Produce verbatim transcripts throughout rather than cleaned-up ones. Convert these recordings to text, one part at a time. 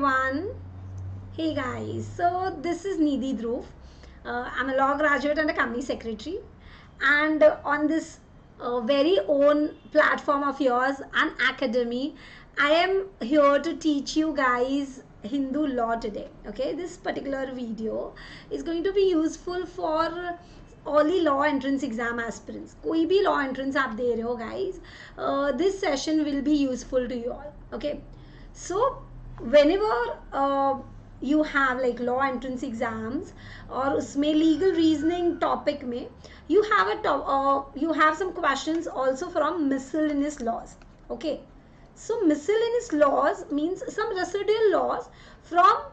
everyone. Hey guys, so this is Nidhi Dhruv. Uh, I'm a law graduate and a company secretary. And uh, on this uh, very own platform of yours, Unacademy, I am here to teach you guys Hindu law today. Okay, this particular video is going to be useful for Only law entrance exam aspirants. कोई भी law entrance आप दे रहे हो guys, uh, this session will be useful to you all. Okay, so whenever uh, you have like law entrance exams और उसमें legal reasoning topic में you have a to uh, you have some questions also from miscellaneous laws. Okay, so miscellaneous laws means some residual laws from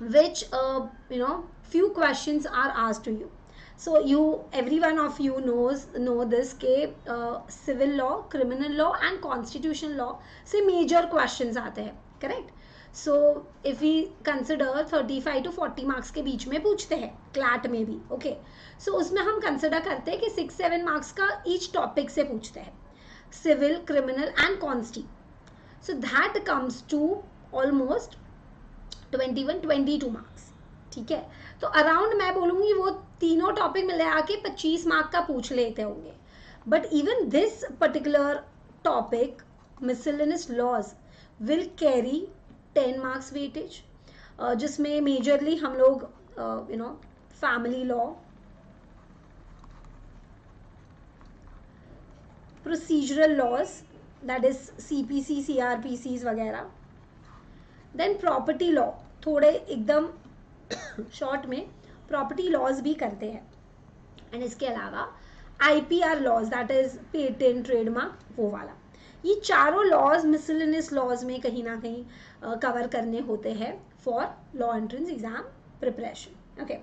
which uh, you know few questions are asked to you. So you, every one of you knows know this के civil law, criminal law and constitutional law से major questions आते हैं, correct? So if we consider thirty-five to forty marks के बीच में पूछते हैं C L A T में भी, okay? So उसमें हम consider करते हैं कि six seven marks का each topic से पूछते हैं, civil, criminal and consti. So that comes to almost twenty-one twenty-two marks. ठीक है, तो अराउंड मैं बोलूँगी वो तीनों टॉपिक मिला आके पच्चीस मार्क का पूछ लेते होंगे. But even this particular topic miscellaneous laws will carry ten marks weightage, जिसमें मेजरली हम लोग you know family law, procedural laws that is C P C, C R P C वगैरह, देन प्रॉपर्टी लॉ थोड़े एकदम short में property laws भी करते हैं, एंड इसके अलावा I P R laws that is patent, trademark, वो वाला. ये चारों लॉज मिसलेनियस लॉज में कहीं ना कहीं कवर करने होते हैं for law entrance exam preparation. Okay,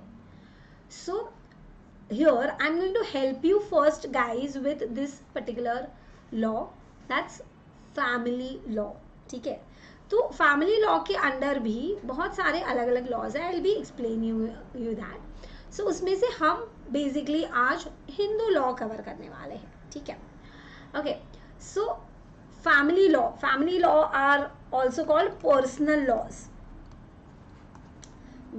so here I am going to help you first guys with this particular law, that's family law. ठीक है, तो फैमिली लॉ के अंडर भी बहुत सारे अलग अलग लॉज हैं. I will be explain you you that. So उसमें से हम बेसिकली आज हिंदू लॉ कवर करने वाले हैं. ठीक है, okay. So family law, family law are also called personal laws.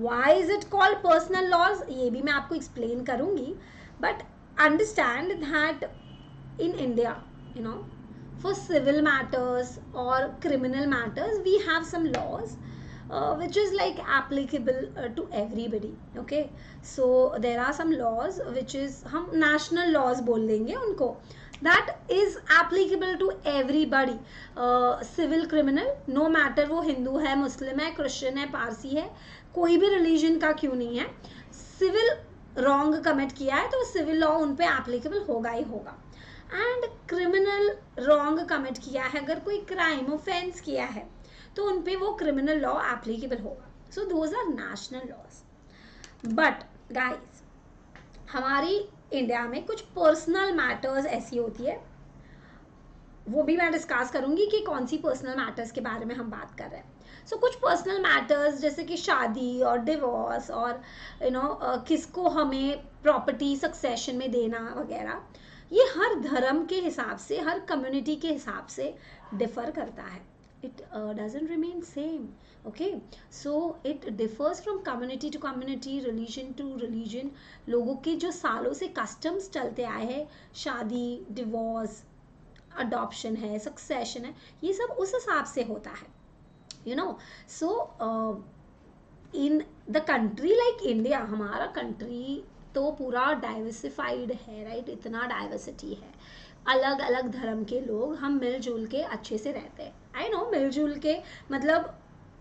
Why is it called personal laws, ये भी मैं आपको एक्सप्लेन करूँगी. But understand that in India you know for civil matters or criminal matters we have some laws uh, which is like applicable uh, to everybody. Okay, so there are some laws which is hum national laws bol denge unko, that is applicable to everybody, uh, civil, criminal, no matter वो हिंदू है, मुस्लिम है, Christian है, पारसी है, कोई भी religion का क्यों नहीं है. civil wrong commit किया है तो civil law उन पे applicable होगा ही होगा. एंड क्रिमिनल रॉन्ग कमिट किया है, अगर कोई क्राइम ऑफेंस किया है तो उन पे वो क्रिमिनल लॉ एप्लीकेबल होगा. So those are national laws. But guys हमारी इंडिया में कुछ पर्सनल मैटर्स ऐसी होती है, वो भी मैं डिस्कस करूंगी कि कौन सी पर्सनल मैटर्स के बारे में हम बात कर रहे हैं. सो so, कुछ पर्सनल मैटर्स जैसे कि शादी और डिवोर्स और you you know know, uh, किसको हमें प्रॉपर्टी सक्सेशन में देना वगैरह, ये हर धर्म के हिसाब से, हर कम्युनिटी के हिसाब से डिफर करता है. It doesn't remain same. Okay, so it differs from community to community, religion to religion. लोगों के जो सालों से कस्टम्स चलते आए हैं, शादी, डिवोर्स, अडॉप्शन है, सक्सेशन है, ये सब उस हिसाब से होता है, you know. So in the country like India, हमारा कंट्री तो पूरा डाइवर्सिफाइड है, राइट? इतना डाइवर्सिटी है, अलग अलग धर्म के लोग हम मिलजुल के अच्छे से रहते हैं. आई नो मिलजुल के मतलब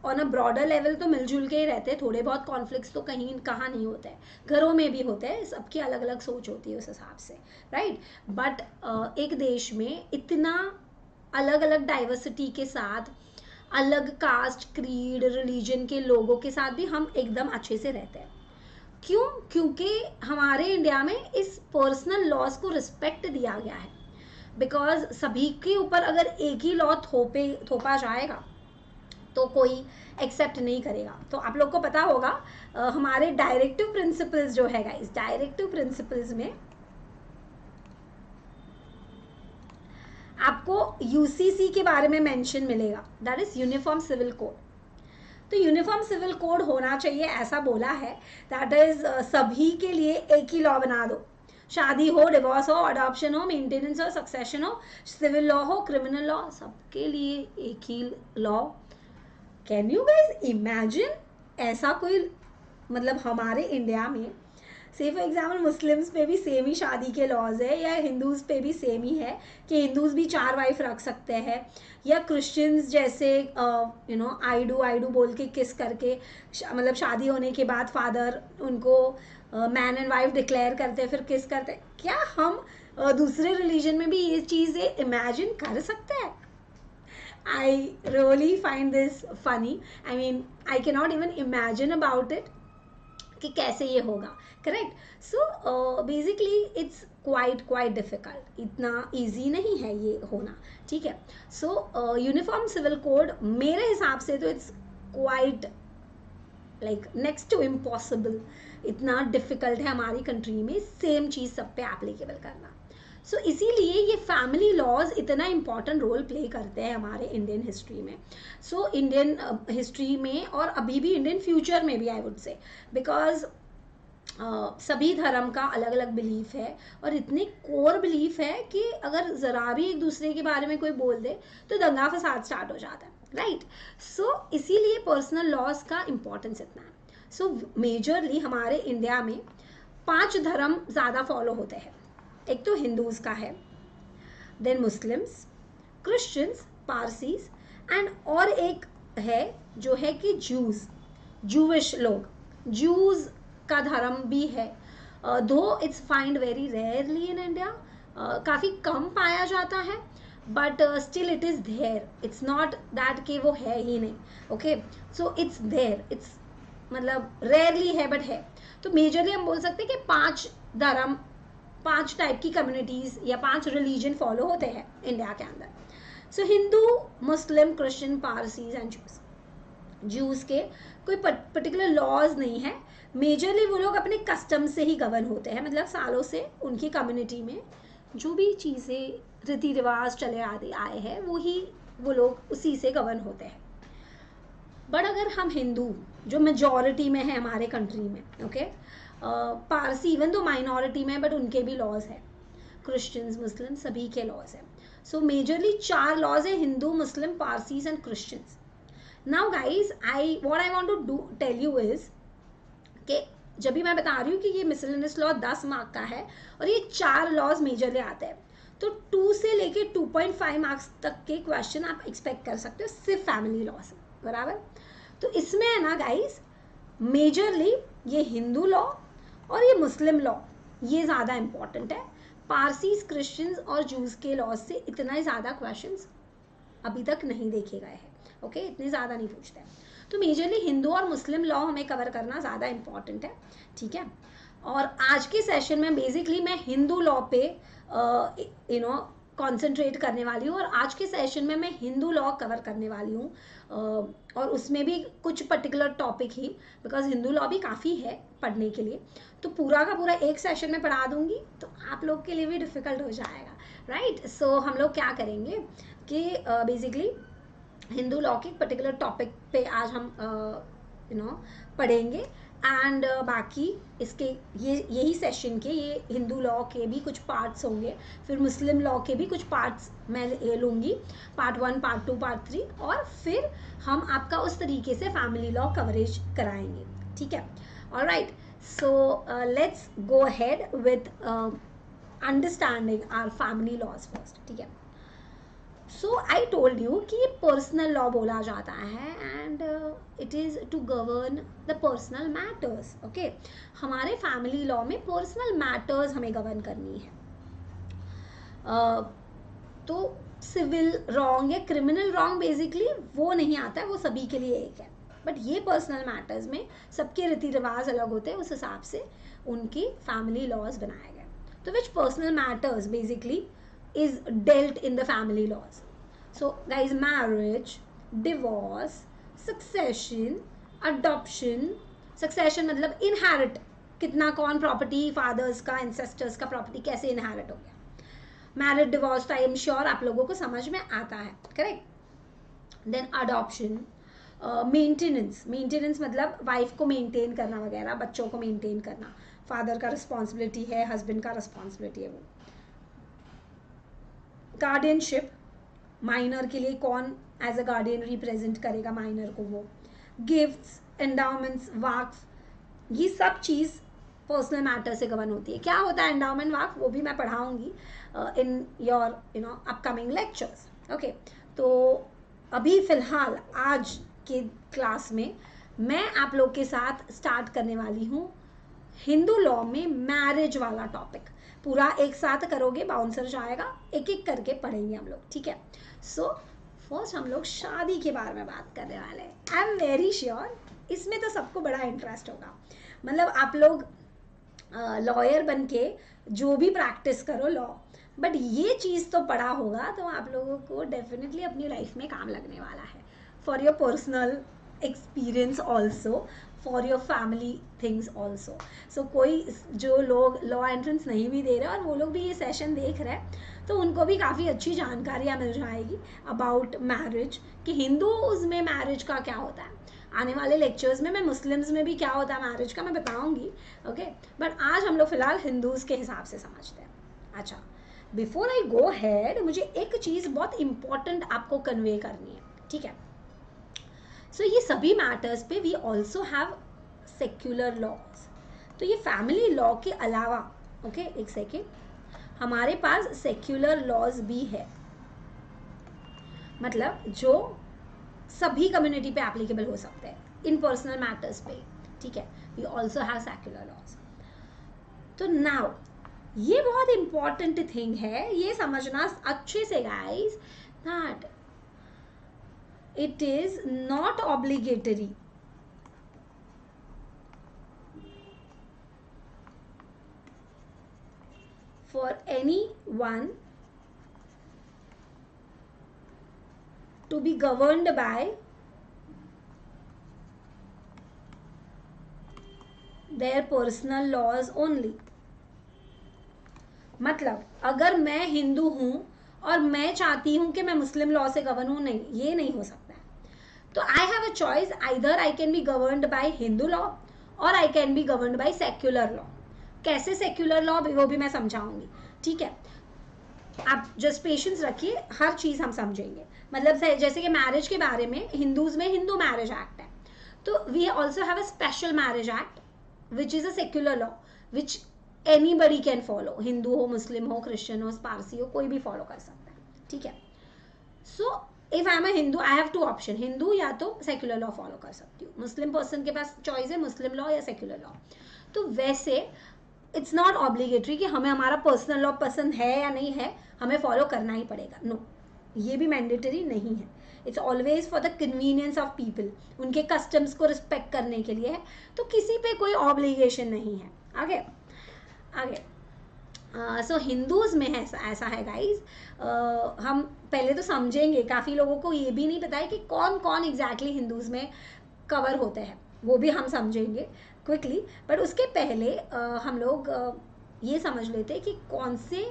ऑन अ ब्रॉडर लेवल तो मिलजुल के ही रहते हैं, थोड़े बहुत कॉन्फ्लिक्ट्स तो कहीं कहाँ नहीं होते हैं, घरों में भी होते हैं, सबकी अलग अलग सोच होती है उस हिसाब से, राइट? बट uh, एक देश में इतना अलग अलग डाइवर्सिटी के साथ, अलग कास्ट, क्रीड, रिलीजन के लोगों के साथ भी हम एकदम अच्छे से रहते हैं. क्यों? क्योंकि हमारे इंडिया में इस पर्सनल लॉज को रिस्पेक्ट दिया गया है. बिकॉज सभी के ऊपर अगर एक ही लॉ थोपे थोपा जाएगा तो कोई एक्सेप्ट नहीं करेगा. तो आप लोग को पता होगा आ, हमारे डायरेक्टिव प्रिंसिपल्स जो है गाइस, डायरेक्टिव प्रिंसिपल्स में आपको यू सी सी के बारे में मेंशन मिलेगा, that is uniform civil code. तो यूनिफॉर्म सिविल कोड होना चाहिए ऐसा बोला है, दैट इज सभी के लिए एक ही लॉ बना दो, शादी हो, डिवोर्स हो, अडॉप्शन हो, मेंटेनेंस हो, सक्सेशन हो, सिविल लॉ हो, क्रिमिनल लॉ, सबके लिए एक ही law. Can you guys imagine ऐसा कोई, मतलब हमारे इंडिया में से फॉर एग्जाम्पल मुस्लिम्स पे भी सेम ही शादी के लॉज है, या हिंदूज़ पे भी सेम ही है कि हिंदूज़ भी चार वाइफ रख सकते हैं, या क्रिश्चियंस जैसे you know I do I do बोल के किस करके शा, मतलब शादी होने के बाद फादर उनको मैन एंड वाइफ डिक्लेयर करते फिर किस करते. क्या हम uh, दूसरे रिलीजन में भी ये चीज़ें इमेजिन कर सकते हैं? I really find this funny, I mean I can not even imagine about it कि कैसे ये होगा. Correct. So basically it's quite quite difficult, इतना इजी नहीं है ये होना. ठीक है. सो यूनिफॉर्म सिविल कोड मेरे हिसाब से तो it's quite like next to impossible, इतना डिफिकल्ट है हमारी कंट्री में सेम चीज़ सब पे एप्लीकेबल करना. सो so, इसीलिए ये फैमिली लॉज इतना इम्पॉर्टेंट रोल प्ले करते हैं हमारे इंडियन हिस्ट्री में. सो इंडियन हिस्ट्री में और अभी भी इंडियन फ्यूचर में भी आई वुड से, बिकॉज सभी धर्म का अलग अलग बिलीफ है और इतने कोर बिलीफ है कि अगर ज़रा भी एक दूसरे के बारे में कोई बोल दे तो दंगा फसाद स्टार्ट हो जाता है. राइट. सो इसीलिए पर्सनल लॉज का इम्पोर्टेंस इतना है. सो so, मेजरली हमारे इंडिया में पांच धर्म ज़्यादा फॉलो होते हैं. एक तो हिंदूज का है, then Muslims, Christians, Parsis, and और एक है जो है कि जूस, जूविश लोग, जूस का धर्म भी है. Though it's find very rarely in India, काफ़ी कम पाया जाता है, but still it is there. It's not that कि वो है ही नहीं. Okay. So it's there, it's मतलब रेयरली है बट है. तो मेजरली हम बोल सकते हैं कि पांच धर्म, पांच टाइप की कम्युनिटीज़ या पांच रिलीजन फॉलो होते हैं इंडिया के अंदर. So Hindu, Muslim, Christian, Parsis and Jews. Jews के कोई पर्टिकुलर लॉज नहीं है, मेजरली वो लोग अपने कस्टम से ही गवर्न होते हैं, मतलब सालों से उनकी कम्युनिटी में जो भी चीज़ें रीति रिवाज चले आदि आए हैं वो ही वो लोग उसी से गवर्न होते हैं. बट अगर हम हिंदू जो मेजॉरिटी में है हमारे कंट्री में, okay, Parsi even though minority में बट उनके भी लॉज हैं, क्रिश्चियंस, मुस्लिम सभी के लॉज हैं. सो मेजरली चार लॉज हैं, Hindu, Muslim, Parsis and Christians. Now guys I what I want to do tell you is कि जब भी मैं बता रही हूँ कि ये मिसलेनियस लॉ दस मार्क का है और ये चार लॉज मेजरली आते हैं, तो टू से लेके टू पॉइंट फाइव मार्क्स तक के क्वेश्चन आप एक्सपेक्ट कर सकते हो सिर्फ फैमिली लॉ से. बराबर. तो इसमें है ना गाइज मेजरली ये हिंदू लॉ और ये मुस्लिम लॉ ये ज़्यादा इम्पॉर्टेंट है. पारसीज, क्रिश्चियंस और जूस के लॉज से इतना ही ज़्यादा क्वेश्चंस अभी तक नहीं देखे गए हैं. ओके. इतने ज़्यादा नहीं पूछते हैं. तो मेजरली हिंदू और मुस्लिम लॉ हमें कवर करना ज़्यादा इम्पॉर्टेंट है. ठीक है. और आज के सेशन में बेसिकली मैं हिंदू लॉ पे यू नो कॉन्सेंट्रेट करने वाली हूँ, और आज के सेशन में मैं हिंदू लॉ कवर करने वाली हूँ और उसमें भी कुछ पर्टिकुलर टॉपिक ही, बिकॉज हिंदू लॉ भी काफ़ी है पढ़ने के लिए, तो पूरा का पूरा एक सेशन में पढ़ा दूँगी तो आप लोग के लिए भी डिफ़िकल्ट हो जाएगा. राइट. सो हम लोग क्या करेंगे कि बेसिकली हिंदू लॉ के पर्टिकुलर टॉपिक पे आज हम यू नो पढ़ेंगे, एंड uh, बाकी इसके ये यही सेशन के ये हिंदू लॉ के भी कुछ पार्ट्स होंगे, फिर मुस्लिम लॉ के भी कुछ पार्ट्स मैं ले लूँगी, part one, part two, part three, और फिर हम आपका उस तरीके से फैमिली लॉ कवरेज कराएंगे. ठीक है. Alright. So let's go ahead with understanding our family laws first. ठीक है. सो आई टोल्ड यू कि ये पर्सनल लॉ बोला जाता है, and it is to govern the personal matters. Okay. हमारे फैमिली लॉ में पर्सनल मैटर्स हमें गवर्न करनी है. uh, तो सिविल रॉन्ग या क्रिमिनल रॉन्ग बेसिकली वो नहीं आता है, वो सभी के लिए एक है, बट ये पर्सनल मैटर्स में सबके रीति रिवाज अलग होते हैं, उस हिसाब से उनकी फैमिली लॉज बनाए गए. तो which personal matters basically is dealt in the family laws. So guys, marriage, divorce, succession, adoption, succession मतलब inherit, कितना कौन प्रॉपर्टी, फादर्स का, ancestors का प्रॉपर्टी कैसे इनहेरिट हो गया. Marriage, divorce I am sure आप लोगों को समझ में आता है. Correct. Then adoption, maintenance, maintenance मतलब वाइफ को मेंटेन करना वगैरह, बच्चों को मेंटेन करना फादर का रिस्पॉन्सिबिलिटी है, हस्बैंड का रिस्पॉन्सिबिलिटी है वो। गार्डियनशिप, माइनर के लिए कौन एज अ गार्डियन रिप्रेजेंट करेगा माइनर को वो। गिफ्ट्स, एंडाउमेंट्स, वाक्फ, ये सब चीज़ पर्सनल मैटर से गवर्न होती है। क्या होता है एंडाउमेंट, वाक्फ, वो भी मैं पढ़ाऊँगी in your you know upcoming lectures. Okay, तो अभी फ़िलहाल आज के क्लास में मैं आप लोग के साथ स्टार्ट करने वाली हूँ हिंदू लॉ में मैरिज वाला टॉपिक। पूरा एक साथ करोगे बाउंसर जाएगा, एक एक करके पढ़ेंगे हम लोग, ठीक है। सो फर्स्ट हम लोग शादी के बारे में बात करने वाले हैं। आई एम वेरी श्योर इसमें तो सबको बड़ा इंटरेस्ट होगा। मतलब आप लोग लॉयर बन के जो भी प्रैक्टिस करो लॉ, बट ये चीज़ तो पढ़ा होगा तो आप लोगों को डेफिनेटली अपनी लाइफ में काम लगने वाला है, for your personal experience also, for your family things also. So कोई जो लोग लॉ एंट्रेंस नहीं भी दे रहे और वो लोग भी ये सेशन देख रहे हैं तो उनको भी काफ़ी अच्छी जानकारियाँ मिल जाएगी अबाउट मैरिज, कि हिंदूज़ में मैरिज का क्या होता है। आने वाले लेक्चर्स में मैं मुस्लिम्स में भी क्या होता है मैरिज का मैं बताऊँगी, ओके, बट आज हम लोग फ़िलहाल हिंदूज़ के हिसाब से समझते हैं। अच्छा, बिफोर आई गो हैड मुझे एक चीज़ बहुत इम्पॉर्टेंट आपको कन्वे करनी है, ठीक है। सो so, ये सभी मैटर्स पे we also have secular laws. तो ये फैमिली लॉ के अलावा, ओके okay, एक सेकेंड, हमारे पास सेक्युलर लॉज भी है, मतलब जो सभी कम्युनिटी पे एप्लीकेबल हो सकते हैं इन पर्सनल मैटर्स पे, ठीक है। We also have secular laws. तो नाउ ये बहुत इम्पॉर्टेंट थिंग है, ये समझना अच्छे से guys, that it is not obligatory for anyone to be governed by their personal laws only. मतलब अगर मैं हिंदू हूँ और मैं चाहती हूँ कि मैं मुस्लिम लॉ से गवर्न हूँ, नहीं, ये नहीं हो सकता है। तो I have a choice, either I can be governed by Hindu law और I can be governed by secular law. कैसे सेक्युलर लॉ, वो भी मैं समझाऊंगी, ठीक है। आप जस्ट पेशेंस रखिए, हर चीज़ हम समझेंगे। मतलब जैसे कि मैरिज के बारे में हिंदूज में हिंदू मैरिज एक्ट है, तो we also have a special marriage act which is a secular law which anybody can follow. Hindu हो, मुस्लिम हो, क्रिश्चियन हो, पारसी हो, कोई भी फॉलो कर सकता है, ठीक है। So if I am a Hindu I have two option, Hindu या तो सेक्युलर लॉ फॉलो कर सकती हूँ, मुस्लिम पर्सन के पास चॉइस है मुस्लिम लॉ या सेक्युलर लॉ। तो वैसे इट्स नॉट ऑब्लिगेटरी कि हमें हमारा पर्सनल लॉ पसंद है या नहीं है हमें फॉलो करना ही पड़ेगा, नो no, ये भी मैंडेटरी नहीं है। It's always for the convenience of people, उनके कस्टम्स को रिस्पेक्ट करने के लिए है, तो किसी पे कोई ऑब्लिगेशन नहीं है। आगे आगे सो हिंदूज में है ऐसा है गाइज। uh, हम पहले तो समझेंगे, काफ़ी लोगों को ये भी नहीं पता है कि कौन कौन एग्जैक्टली हिंदूज में कवर होते हैं, वो भी हम समझेंगे क्विकली। बट उसके पहले uh, हम लोग uh, ये समझ लेते हैं कि कौन से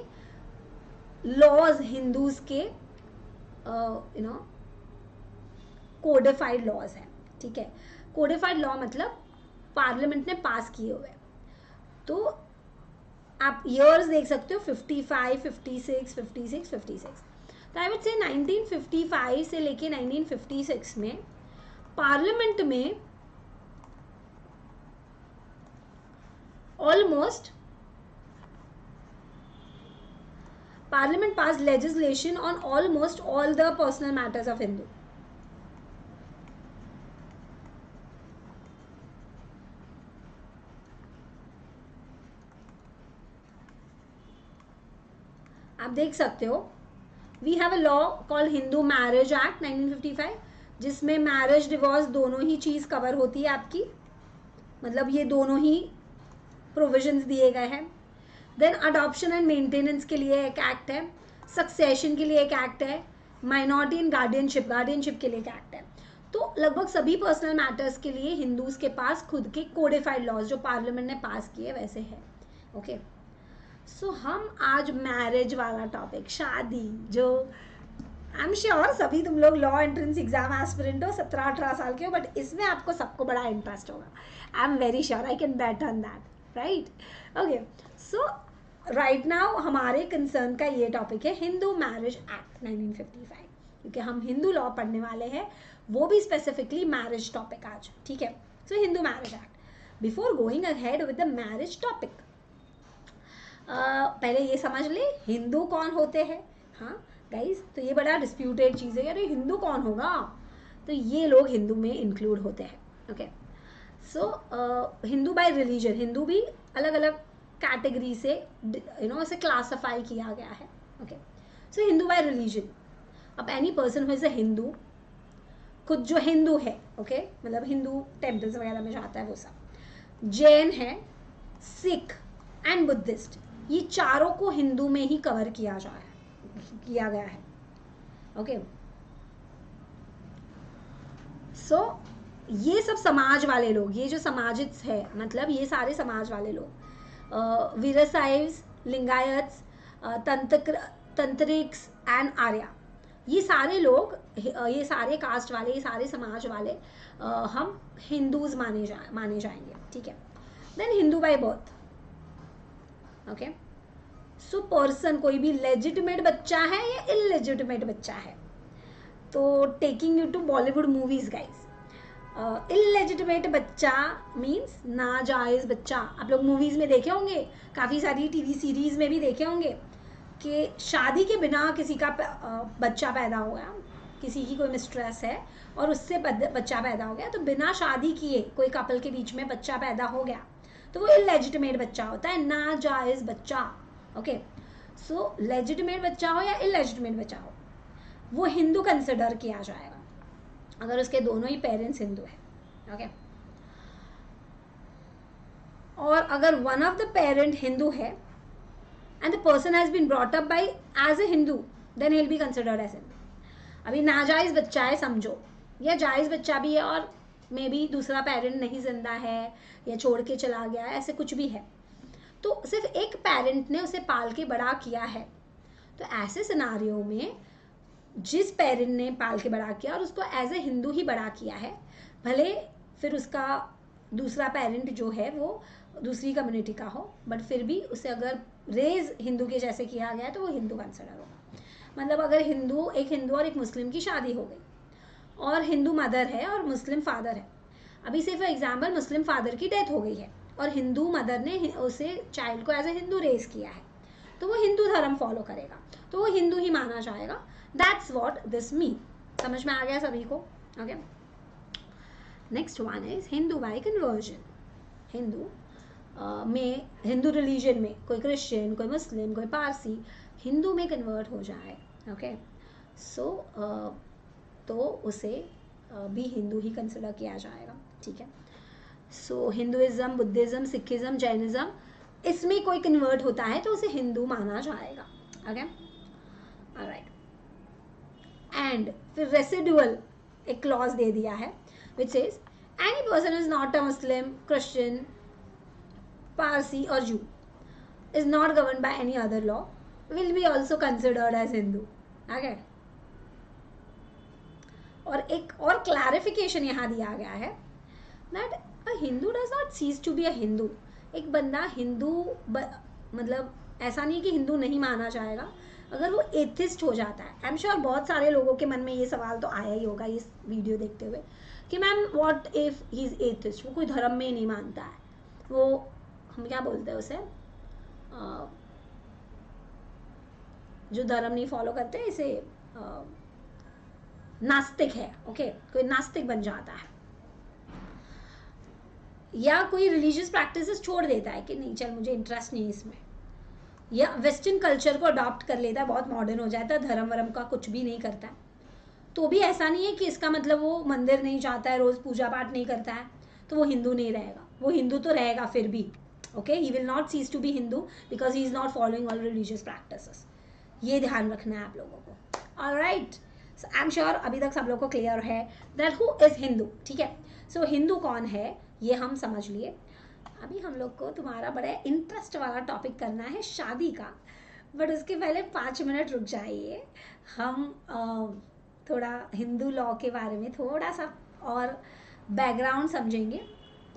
लॉज हिंदूज के यू नो कोडिफाइड लॉज हैं, ठीक है। कोडिफाइड लॉ मतलब पार्लियामेंट ने पास किए हुए। तो आप ईयर्स देख सकते हो fifty five, fifty six, fifty six, fifty six. तो I would say nineteen fifty five से लेके नाइनटीन फिफ्टी सिक्स में पार्लियामेंट में almost parliament pass legislation on almost all the personal matters of Hindu. आप देख सकते हो we have a law call Hindu marriage act nineteen fifty five, जिसमें marriage divorce दोनों ही चीज़ कवर होती है आपकी, मतलब ये दोनों ही प्रोविजंस दिए गए हैं। देन अडॉप्शन एंड मेंटेनेंस के लिए एक एक्ट है, सक्सेशन के लिए एक एक्ट है, माइनॉरिटी एंड गार्डियनशिप गार्डियनशिप के लिए एक एक्ट है। तो लगभग सभी पर्सनल मैटर्स के लिए हिंदूज के पास खुद के कोडिफाइड लॉज जो पार्लियामेंट ने पास किए वैसे है, ओके okay. सो so, हम आज मैरिज वाला टॉपिक, शादी, जो आई एम श्योर सभी तुम लोग लॉ एंट्रेंस एग्जाम एस्पिरेंट हो, सत्रह अठारह साल के हो, बट इसमें आपको सबको बड़ा इंटरेस्ट होगा. I am very sure, I can bet on that, right. Okay, so right now हमारे कंसर्न का ये टॉपिक है Hindu marriage act nineteen fifty five, क्योंकि हम हिंदू लॉ पढ़ने वाले हैं, वो भी स्पेसिफिकली मैरिज टॉपिक आज, ठीक है. So Hindu marriage act, before going ahead with the marriage topic, पहले ये समझ ले हिंदू कौन होते हैं. हाँ गाइज, तो ये बड़ा डिस्प्यूटेड चीज़ है, अरे हिंदू कौन होगा, तो ये लोग हिंदू में इंक्लूड होते हैं. Okay, so Hindu by religion, Hindu भी अलग अलग कैटेगरी से यू नो उसे क्लासिफाई किया गया है. Okay, so Hindu by religion, अब any person who is a Hindu, खुद जो हिंदू है, ओके okay? मतलब हिंदू टेम्पल्स वगैरह में जाता है वो सब, जैन है, सिख एंड बुद्धिस्ट, ये चारों को हिंदू में ही कवर किया जा रहा है, किया गया है. Okay okay. सो so, ये सब समाज वाले लोग, ये जो समाजित है, मतलब ये सारे समाज वाले लोग, वीरसाइव्स, लिंगायत्स, तंत्र तंत्रिक्स एंड आर्या, ये सारे लोग, ये सारे कास्ट वाले, ये सारे समाज वाले आ, हम हिंदूज माने जा माने जाएंगे, ठीक है. Then Hindu by birth, okay. So person, कोई भी लेजिटिमेट बच्चा है या इलेजिटिमेट बच्चा है, तो taking you to Bollywood movies guys, illegitimate बच्चा मीन्स नाजायज़ बच्चा. आप लोग मूवीज़ में देखे होंगे, काफ़ी सारी टीवी सीरीज़ में भी देखे होंगे कि शादी के बिना किसी का uh, बच्चा पैदा हो गया, किसी की कोई मिस्ट्रेस है और उससे बच्चा पैदा हो गया, तो बिना शादी किए कोई कपल के बीच में बच्चा पैदा हो गया, तो वो इलेजिटिमेट बच्चा होता है, नाजायज़ बच्चा. ओके, सो लेजिटिमेट बच्चा हो या इलेजिटिमेट बच्चा हो, वो हिंदू कंसिडर किया जाएगा अगर उसके दोनों ही पेरेंट्स हिंदू हैं. Okay okay? और अगर one of the parent Hindu है and the person has been brought up by as a Hindu, then he will be considered as Hindu. अभी नाजायज़ बच्चा है समझो, या जायज़ बच्चा भी है और मे बी दूसरा पेरेंट नहीं जिंदा है या छोड़ के चला गया है, ऐसे कुछ भी है, तो सिर्फ एक पेरेंट ने उसे पाल के बड़ा किया है, तो ऐसे सिनारियों में जिस पेरेंट ने पाल के बड़ा किया और उसको एज ए हिंदू ही बड़ा किया है, भले फिर उसका दूसरा पेरेंट जो है वो दूसरी कम्युनिटी का हो, बट फिर भी उसे अगर रेज हिंदू के जैसे किया गया तो वो हिंदू कंसिडर होगा. मतलब अगर हिंदू, एक हिंदू और एक मुस्लिम की शादी हो गई और हिंदू मदर है और मुस्लिम फादर है, अभी सिर्फ एग्जाम्पल, मुस्लिम फादर की डेथ हो गई है और हिंदू मदर ने उसे चाइल्ड को एज ए हिंदू रेज किया है, तो वो हिंदू धर्म फॉलो करेगा, तो वो हिंदू ही माना जाएगा. That's what this mean. समझ में आ गया सभी को? Okay, next one is Hindu by conversion. Hindu में, हिंदू रिलीजन में कोई क्रिश्चियन, कोई मुस्लिम, कोई पारसी हिंदू में कन्वर्ट हो जाए, ओके, सो तो उसे uh, भी हिंदू ही कंसिडर किया जाएगा, ठीक है. सो हिंदुइज्म, बुद्धिज़्म, सिखिज़्म, जैनिज़्म, इसमें कोई कन्वर्ट होता है तो उसे हिंदू माना जाएगा. Okay, alright. एंड फिर रेसिडुअल एक क्लॉज दे दिया है which is any person is not a Muslim, Christian, Parsi और Jew is not govern by any other law will be also considered as Hindu. Okay, और एक और क्लैरिफिकेशन यहाँ दिया गया है that a Hindu does not cease to be a Hindu. एक बंदा हिंदू ब, मतलब ऐसा नहीं कि हिंदू नहीं माना जाएगा अगर वो एथिस्ट हो जाता है. आई एम श्योर बहुत सारे लोगों के मन में ये सवाल तो आया ही होगा इस वीडियो देखते हुए कि ma'am what if he is atheist, वो कोई धर्म में ही नहीं मानता है, वो हम क्या बोलते हैं उसे, आ, जो धर्म नहीं फॉलो करते इसे आ, नास्तिक है. ओके, कोई नास्तिक बन जाता है या कोई रिलीजियस प्रैक्टिसेस छोड़ देता है कि नहीं चल मुझे इंटरेस्ट नहीं इसमें, या वेस्टर्न कल्चर को अडॉप्ट कर लेता है, बहुत मॉडर्न हो जाता है, धर्म वर्म का कुछ भी नहीं करता है. तो भी ऐसा नहीं है कि इसका मतलब वो मंदिर नहीं जाता है, रोज़ पूजा पाठ नहीं करता है तो वो हिंदू नहीं रहेगा, वो हिंदू तो रहेगा फिर भी. Okay, he will not cease to be Hindu because he is not following all religious practices. ये ध्यान रखना है आप लोगों को. Alright, so I am sure अभी तक सब लोग को क्लियर है दैट हु इज़ हिंदू, ठीक है. सो हिंदू कौन है ये हम समझ लिए. अभी हम लोग को तुम्हारा बड़ा इंटरेस्ट वाला टॉपिक करना है शादी का, बट उसके पहले पाँच मिनट रुक जाइए, हम थोड़ा हिंदू लॉ के बारे में थोड़ा सा और बैकग्राउंड समझेंगे।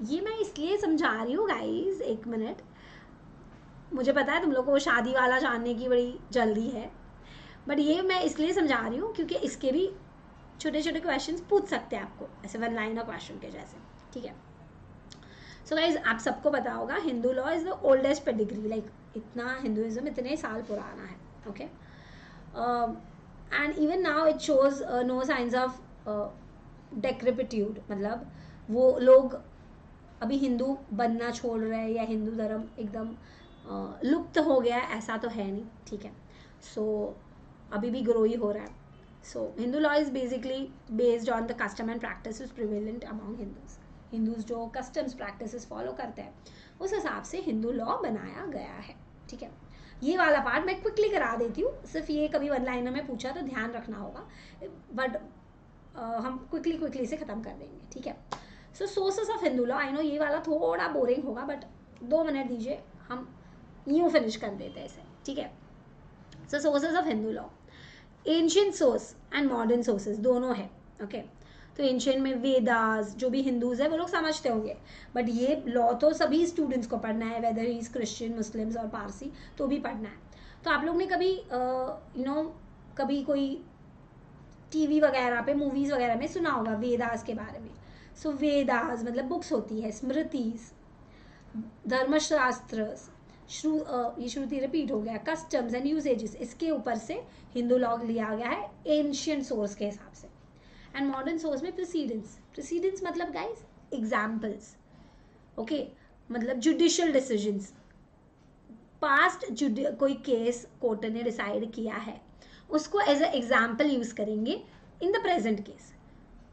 ये मैं इसलिए समझा रही हूँ गाइज, एक मिनट, मुझे पता है तुम लोगों को शादी वाला जानने की बड़ी जल्दी है, बट ये मैं इसलिए समझा रही हूँ क्योंकि इसके भी छोटे छोटे क्वेश्चंस पूछ सकते हैं आपको, ऐसे वन लाइनर क्वेश्चन के जैसे, ठीक है। सो गाइज आप सबको पता होगा Hindu law is the oldest pedigree, like इतना हिंदुइज्म इतने साल पुराना है, okay. And even now it shows no science of decrepitude, मतलब वो लोग अभी हिंदू बनना छोड़ रहे हैं या हिंदू धर्म एकदम uh, लुप्त हो गया, ऐसा तो है नहीं, ठीक है। सो so, अभी भी ग्रो ही हो रहा है। So Hindu law is basically based on the custom and practices prevalent among Hindus, Hindus जो कस्टम्स प्रैक्टिसेस फॉलो करते हैं उस हिसाब से हिंदू लॉ बनाया गया है, ठीक है। ये वाला पार्ट मैं क्विकली करा देती हूँ, सिर्फ ये कभी वन लाइनर में पूछा तो ध्यान रखना होगा, बट uh, हम क्विकली क्विकली से ख़त्म कर देंगे, ठीक है। So sources of Hindu law, I know ये वाला थोड़ा बोरिंग होगा बट दो मिनट दीजिए, हम यूँ फिनिश कर देते हैं इसे, ठीक है। So sources of Hindu law, ancient source and modern sources दोनों है, ओके। तो एंशियंट में वेदास, जो भी हिंदूज है वो लोग समझते होंगे, बट ये लॉ तो सभी स्टूडेंट्स को पढ़ना है, whether he is Christian, Muslims और पारसी तो भी पढ़ना है। तो आप लोग ने कभी यू नो कभी कोई टीवी वगैरह पे, मूवीज़ वगैरह में सुना होगा वेदास के बारे में। सो so, वेदास मतलब बुक्स होती है, स्मृतिस, धर्मशास्त्र, श्रु ये श्रुति रिपीट हो गया, कस्टम्स एंड यूजेजेस, इसके ऊपर से हिंदू लॉ लिया गया है एंशियंट सोर्स के हिसाब से। एंड मॉडर्न सोर्स में प्रेसिडेंस, प्रेसिडेंस मतलब गाइस एग्जाम्पल्स, ओके, मतलब जुडिशल डिसीजंस, पास्ट कोई केस कोर्ट ने डिसाइड किया है उसको एज अ एग्जाम्पल यूज़ करेंगे इन द प्रेजेंट केस।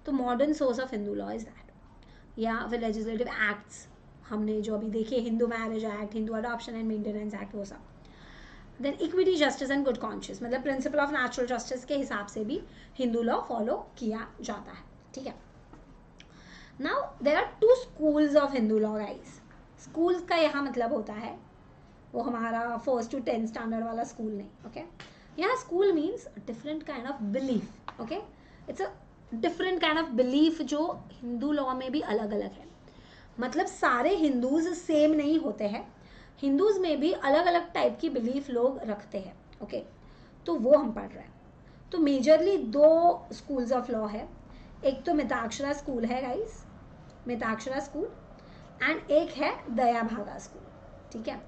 तो modern source of Hindu law is that, या फिर लेजिस्लेटिव एक्ट्स हमने जो अभी देखे, Hindu marriage act, Hindu adoption and maintenance act, वो सब। Then equity, justice and good conscious, मतलब प्रिंसिपल ऑफ नेचुरल जस्टिस के हिसाब से भी हिंदू लॉ फॉलो किया जाता है, ठीक है। Now there are two schools of Hindu law guys. Schools का यहाँ मतलब होता है वो हमारा फर्स्ट टू टेंथ स्टैंडर्ड वाला स्कूल नहीं, ओके। यहाँ school means different kind of belief, okay, it's a different kind of belief जो हिंदू लॉ में भी अलग अलग है, मतलब सारे हिंदूज सेम नहीं होते हैं, हिंदूज में भी अलग अलग टाइप की बिलीफ लोग रखते हैं, ओके। तो वो हम पढ़ रहे हैं। तो मेजरली दो स्कूल्स ऑफ लॉ है, एक तो मिताक्षरा स्कूल है गाइस, मिताक्षरा स्कूल, एंड एक है दयाभागा स्कूल, ठीक है।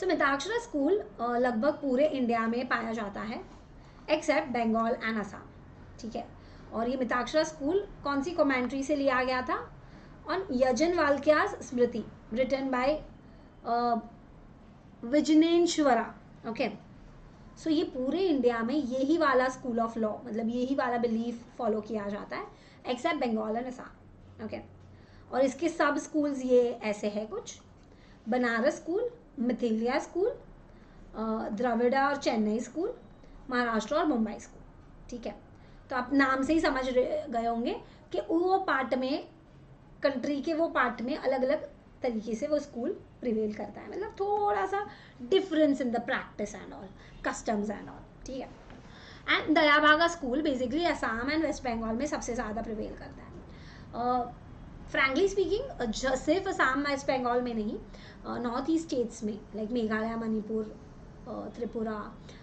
सो मिताक्षरा स्कूल लगभग पूरे इंडिया में पाया जाता है एक्सेप्ट बंगाल एंड असम, ठीक है। और ये मिताक्षरा स्कूल कौन सी कमेंट्री से लिया गया था? On Yajnavalkya Smriti, written by Vijnaneshwara, okay. So ये पूरे इंडिया में यही वाला स्कूल ऑफ लॉ, मतलब यही वाला बिलीफ फॉलो किया जाता है except Bengal and Assam, okay. और इसके सब स्कूल्स ये ऐसे है कुछ, बनारस स्कूल, मिथिलिया स्कूल, द्रविड़ा और चेन्नई स्कूल, महाराष्ट्र और मुंबई स्कूल, ठीक है। तो आप नाम से ही समझ गए होंगे कि वो पार्ट में, कंट्री के वो पार्ट में अलग अलग तरीके से वो स्कूल प्रिवेल करता है, मतलब थोड़ा सा difference in the practice and all, customs and all, ठीक है। And Dayabhaga school basically Assam and West Bengal में सबसे ज़्यादा प्रिवेल करता है। फ्रैंकली स्पीकिंग सिर्फ असम वेस्ट बंगाल में नहीं, नॉर्थ ईस्ट स्टेट्स में लाइक मेघालय, मणिपुर, त्रिपुरा,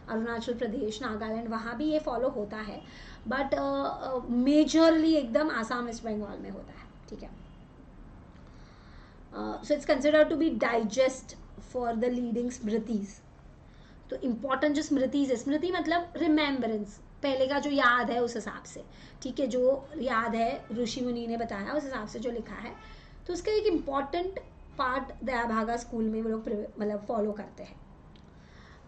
अरुणाचल प्रदेश, नागालैंड, वहाँ भी ये फॉलो होता है, बट मेजरली एकदम असम वेस्ट बंगाल में होता है, ठीक है। So it's considered to be digest for the leading Smritis. तो इम्पॉर्टेंट जो स्मृतिज है, स्मृति मतलब रिमेम्बरेंस, पहले का जो याद है उस हिसाब से, ठीक है, जो याद है ऋषि मुनि ने बताया उस हिसाब से जो लिखा है, तो उसका एक इम्पॉर्टेंट पार्ट दयाभागा स्कूल में वो लोग मतलब फॉलो करते हैं।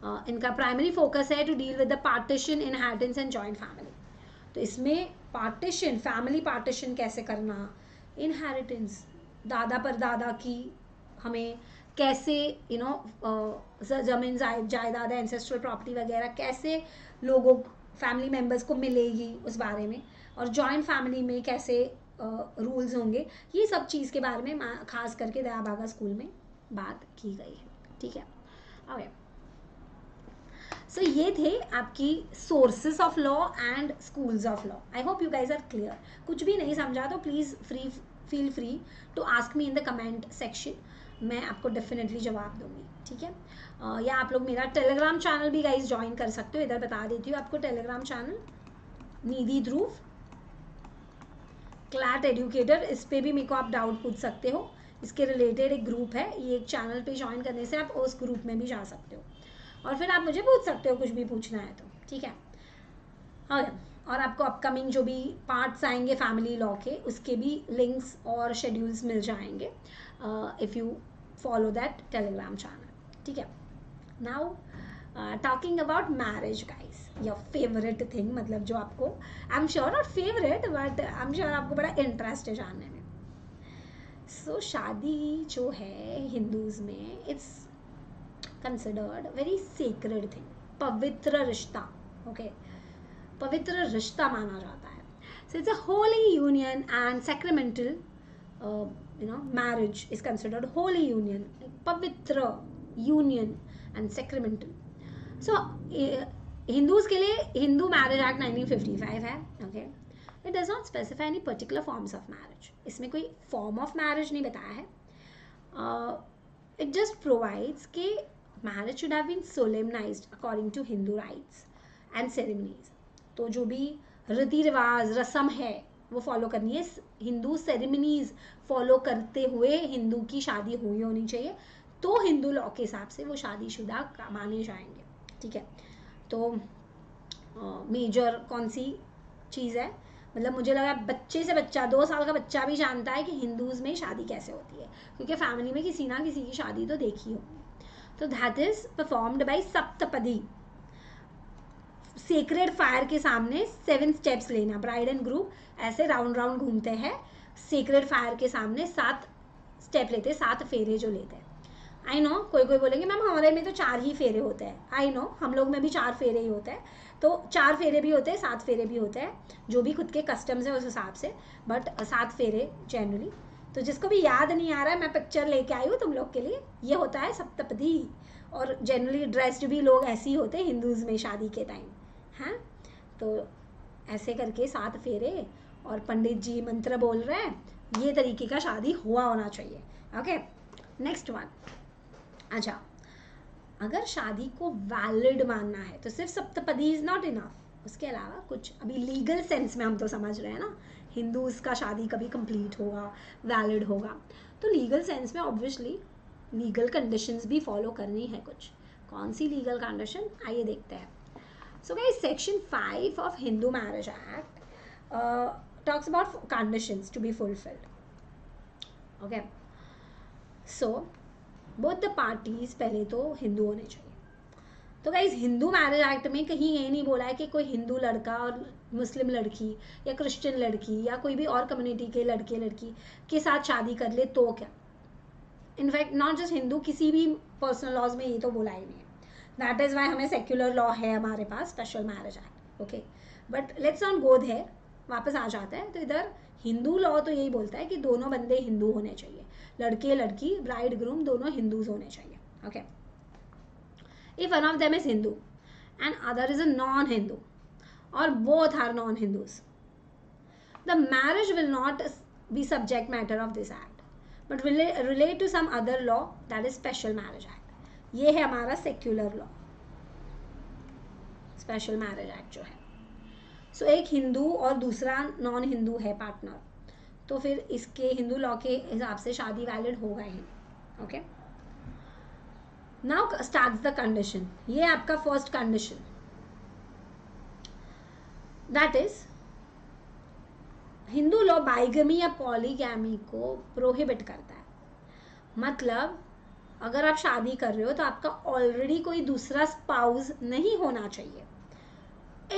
uh, इनका प्राइमरी फोकस है to deal with the partition, inheritance and joint family. तो इसमें पार्टीशन, फैमिली पार्टीशन कैसे करना, इनहेरिटेंस, दादा पर दादा की हमें कैसे यू नो जमीन जायदाद, एंसेस्ट्रल प्रॉपर्टी वगैरह कैसे लोगों, फैमिली मेम्बर्स को मिलेगी उस बारे में, और जॉइंट फैमिली में कैसे रूल्स uh, होंगे, ये सब चीज़ के बारे में खास करके दयाभागा स्कूल में बात की गई है, ठीक है। ओके, सो so, ये थे आपकी sources of law and schools of law. I hope you guys are clear. कुछ भी नहीं समझा तो please free feel free to ask me in the comment section. मैं आपको डेफिनेटली जवाब दूंगी, ठीक है. uh, या आप लोग मेरा टेलीग्राम चैनल भी गाइज ज्वाइन कर सकते हो. इधर बता देती हूँ आपको Telegram channel Nidhi Dhruv CLAT educator. इस पर भी मेरे को आप डाउट पूछ सकते हो. इसके रिलेटेड एक ग्रुप है. ये एक चैनल पे ज्वाइन करने से आप उस ग्रुप में भी जा सकते हो और फिर आप मुझे पूछ सकते हो कुछ भी पूछना है तो, ठीक है. और और आपको अपकमिंग जो भी पार्ट्स आएंगे फैमिली लॉ के उसके भी लिंक्स और शेड्यूल्स मिल जाएंगे if you follow that Telegram channel, ठीक है. Now talking about marriage guys, your favourite thing, मतलब जो आपको I am sure not favourite but I am sure आपको बड़ा इंटरेस्ट है जानने में. सो so, शादी जो है हिंदूज में it's considered very sacred thing, पवित्र रिश्ता. Okay okay? पवित्र रिश्ता माना जाता है. So it's a holy union and sacramental you know marriage is considered holy union, पवित्र union and sacramental. So Hindus के लिए Hindu marriage act nineteen fifty five है. Okay okay? It does not specify any particular forms of marriage. इसमें कोई form of marriage नहीं बताया है. It just provides के marriage should have been solemnised according to Hindu rites and ceremonies. तो जो भी रीति रिवाज रस्म है वो फॉलो करनी है. हिंदू सेरेमनीज फॉलो करते हुए हिंदू की शादी हुई होनी चाहिए तो हिंदू लॉ के हिसाब से वो शादीशुदा माने जाएंगे, ठीक है. तो मेजर uh, कौन सी चीज़ है, मतलब मुझे लगा बच्चे से बच्चा दो साल का बच्चा भी जानता है कि हिंदूज में शादी कैसे होती है क्योंकि फैमिली में किसी ना किसी की शादी तो देखी होगी. तो that is performed by saptapadi. Sacred fire के सामने सेवन स्टेप्स लेना. ब्राइड एंड ग्रूम ऐसे राउंड राउंड घूमते हैं सेक्रेड फायर के सामने. सात स्टेप लेते हैं, सात फेरे जो लेते हैं. आई नो कोई कोई बोलेंगे मैम हमारे में तो चार ही फेरे होते हैं. आई नो हम लोग में भी चार फेरे ही होते हैं. तो चार फेरे भी होते हैं, सात फेरे भी होते हैं, जो भी खुद के कस्टम्स हैं उस हिसाब से, बट सात फेरे जनरली. तो जिसको भी याद नहीं आ रहा है मैं पिक्चर लेके आई हूँ तुम लोग के लिए. ये होता है सप्तपदी. और जनरली ड्रेस्ड भी लोग ऐसे ही होते हैं हिंदूज में शादी के टाइम, हैं. तो ऐसे करके सात फेरे और पंडित जी मंत्र बोल रहे हैं. ये तरीके का शादी हुआ होना चाहिए. Okay next one. अच्छा अगर शादी को वैलिड मानना है तो सिर्फ सप्तपदी इज नॉट इनफ. उसके अलावा कुछ अभी लीगल सेंस में हम तो समझ रहे हैं ना हिंदूज का शादी कभी कंप्लीट होगा वैलिड होगा तो लीगल सेंस में ऑब्वियसली लीगल कंडीशंस भी फॉलो करनी है. कुछ कौन सी लीगल कंडीशन आइए देखते हैं. So guys section five of Hindu marriage act talks about conditions to be fulfilled. Okay so both the parties पहले तो हिंदू होने चाहिए. तो गाइज हिंदू मैरिज एक्ट में कहीं ये नहीं बोला है कि कोई हिंदू लड़का और मुस्लिम लड़की या क्रिश्चियन लड़की या कोई भी और कम्युनिटी के लड़के लड़की के साथ शादी कर ले तो क्या. इनफैक्ट नॉट जस्ट हिंदू, किसी भी पर्सनल लॉज में ये तो बोला ही नहीं है. दैट इज़ वाई हमें सेक्युलर लॉ है हमारे पास special marriage act. Okay but let's not go there, वापस आ जाता है. तो इधर हिंदू लॉ तो यही बोलता है कि दोनों बंदे हिंदू होने चाहिए, लड़के लड़की ब्राइड ग्रूम दोनों हिंदूज होने चाहिए. Okay if one of them is Hindu and other is a non Hindu और both are non Hindus the marriage will not be subject matter of this act but will relate to some other law that is special marriage act. ये है हमारा secular law special marriage act जो है. So so, एक हिंदू और दूसरा non Hindu है partner तो फिर इसके हिंदू लॉ के हिसाब से शादी वैलिड होगा ही. Okay now starts the condition. ये आपका first condition that is Hindu law bigamy या पॉलीगैमी को प्रोहिबिट करता है. मतलब अगर आप शादी कर रहे हो तो आपका ऑलरेडी कोई दूसरा स्पाउस नहीं होना चाहिए.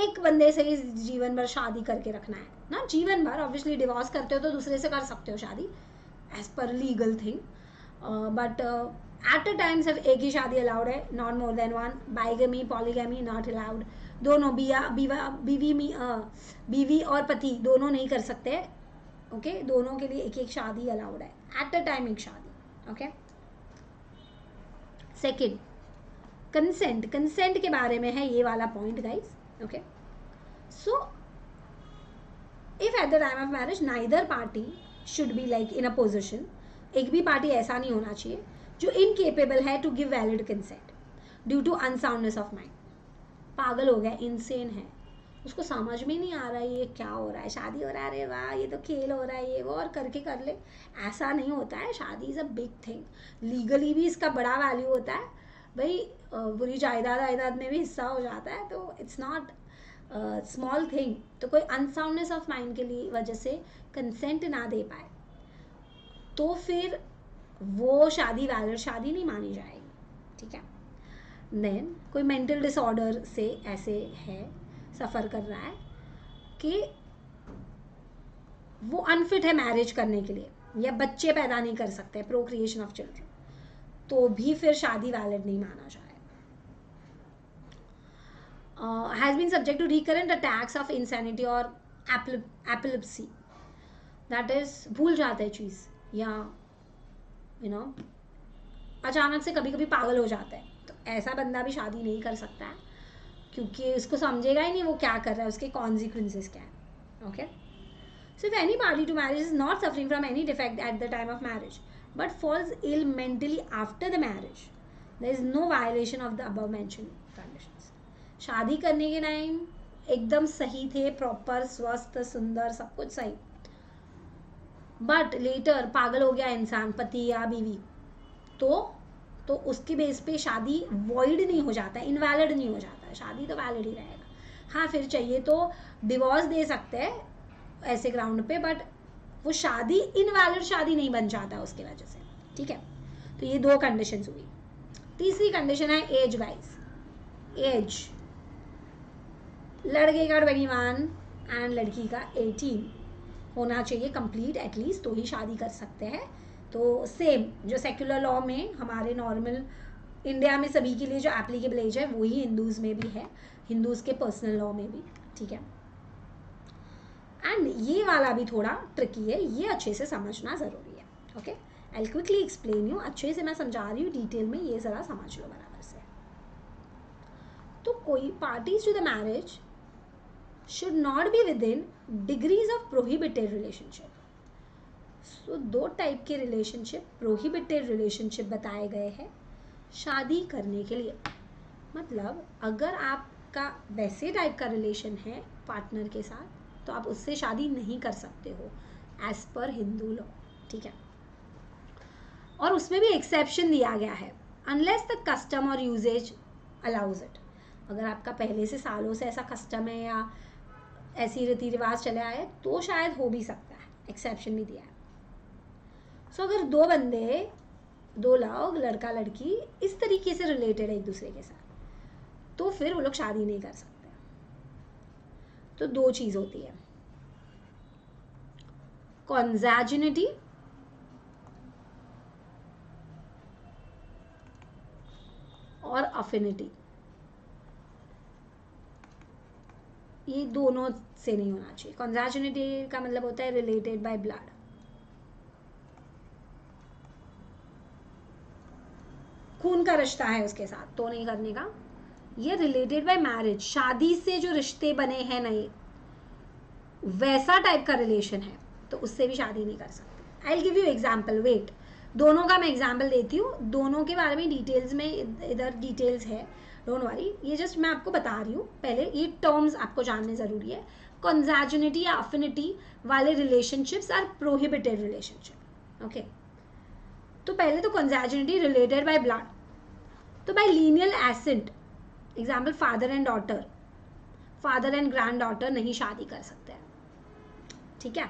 एक बंदे से ही जीवन भर शादी करके रखना है ना, जीवन भर. ऑब्वियसली डिवोर्स करते हो तो दूसरे से कर सकते हो शादी as per legal thing but at a time सिर्फ एक ही शादी अलाउड है, not more than one. Bigamy polygamy not allowed. दोनों बिया बीवा बीवी मी uh, बीवी और पति दोनों नहीं कर सकते. Okay okay? दोनों के लिए एक एक शादी अलाउड है एट अ टाइम, एक शादी. ओके सेकेंड कंसेंट कंसेंट के बारे में है ये वाला point guys. Okay so if at the time of marriage neither party should be like in a position, एक भी पार्टी ऐसा नहीं होना चाहिए जो इनकेपेबल है to give valid consent due to unsoundness of mind. पागल हो गया, इंसेन है, उसको समझ में नहीं आ रहा है ये क्या हो रहा है, शादी हो रहा है, अरे वाह ये तो खेल हो रहा है, ये वो और करके कर ले. ऐसा नहीं होता है. शादी is a big thing, legally भी इसका बड़ा वैल्यू होता है भाई, पूरी जायदाद जायदाद में भी हिस्सा हो जाता है, तो इट्स नॉट स्मॉल थिंग. तो कोई अनसाउंडनेस ऑफ माइंड के लिए वजह से कंसेंट ना दे पाए तो फिर वो शादी वैलिड शादी नहीं मानी जाएगी, ठीक है. देन कोई मेंटल डिसऑर्डर से ऐसे है सफ़र कर रहा है कि वो अनफिट है मैरिज करने के लिए या बच्चे पैदा नहीं कर सकते, प्रोक्रिएशन ऑफ चिल्ड्रन, तो भी फिर शादी वैलिड नहीं माना जाएगा. Has been subject to recurrent attacks of insanity और एपिलेप्सी, दैट इज भूल जाते हैं चीज़ या यू नो अचानक से कभी कभी पागल हो जाता है, तो ऐसा बंदा भी शादी नहीं कर सकता है क्योंकि उसको समझेगा ही नहीं वो क्या कर रहा है, उसके कॉन्सिक्वेंसेस क्या हैं. Okay so if any party to marriage is not suffering from any defect at the time of marriage but falls ill mentally after the marriage, there is no violation of the above mentioned conditions. शादी करने के time एकदम सही थे, proper, स्वस्थ, सुंदर, सब कुछ सही, बट लेटर पागल हो गया इंसान, पति या बीवी, तो तो उसके बेस पे शादी वॉइड नहीं हो जाता, इनवैलिड नहीं हो जाता, शादी तो वैलिड ही रहेगा. हाँ फिर चाहिए तो डिवोर्स दे सकते हैं ऐसे ग्राउंड पे, बट वो शादी इनवैलिड शादी नहीं बन जाता उसके वजह से, ठीक है. तो ये दो कंडीशंस हुई. तीसरी कंडीशन है एज वाइज. एज लड़के का ट्वेंटी वन एंड लड़की का एटीन होना चाहिए कंप्लीट एटलीस्ट, तो ही शादी कर सकते हैं. तो सेम जो सेक्युलर लॉ में हमारे नॉर्मल इंडिया में सभी के लिए जो एप्लीकेबल एज है वही हिंदूज में भी है, हिंदूज के पर्सनल लॉ में भी, ठीक है. एंड ये वाला भी थोड़ा ट्रिकी है, ये अच्छे से समझना ज़रूरी है. Okay I will quickly explain you, अच्छे से मैं समझा रही हूँ, डिटेल में ये ज़रा समझ लो बराबर से. तो कोई parties to the marriage should not be within degrees of prohibited relationship. So दो टाइप के रिलेशनशिप प्रोहिबिटेड रिलेशनशिप बताए गए हैं शादी करने के लिए. मतलब अगर आपका वैसे टाइप का रिलेशन है पार्टनर के साथ तो आप उससे शादी नहीं कर सकते हो एज पर हिंदू लॉ, ठीक है. और उसमें भी एक्सेप्शन दिया गया है अनलेस द कस्टम और यूजेज अलाउज इट. अगर आपका पहले से सालों से ऐसा कस्टम है या ऐसी रीति रिवाज चले आए तो शायद हो भी सकता है, एक्सेप्शन भी दिया है. सो so, अगर दो बंदे दो लोग लड़का लड़की इस तरीके से रिलेटेड है एक दूसरे के साथ तो फिर वो लोग शादी नहीं कर सकते. तो दो चीज़ होती है, कॉन्जैजिनिटी और अफिनिटी. ये दोनों से नहीं होना चाहिए. कॉन्जैजिनिटी का मतलब होता है रिलेटेड बाय ब्लड, खून का रिश्ता है उसके साथ तो नहीं करने का. ये रिलेटेड बाय मैरिज, शादी से जो रिश्ते बने हैं नए वैसा टाइप का रिलेशन है तो उससे भी शादी नहीं कर सकते. I will give you example. Wait, दोनों का मैं एग्जांपल देती हूँ, दोनों के बारे में डिटेल्स में इधर डिटेल्स है, डोंट वरी. ये जस्ट मैं आपको बता रही हूँ, पहले ये टर्म्स आपको जानने ज़रूरी है. कॉन्जैजिनिटी या अफिनिटी वाले relationships are prohibited relationship. Okay तो पहले तो कॉन्जैजिनिटी रिलेटेड बाय ब्लड, तो by lineal ascent, example father and daughter, father and grand daughter नहीं शादी कर सकते हैं, ठीक है,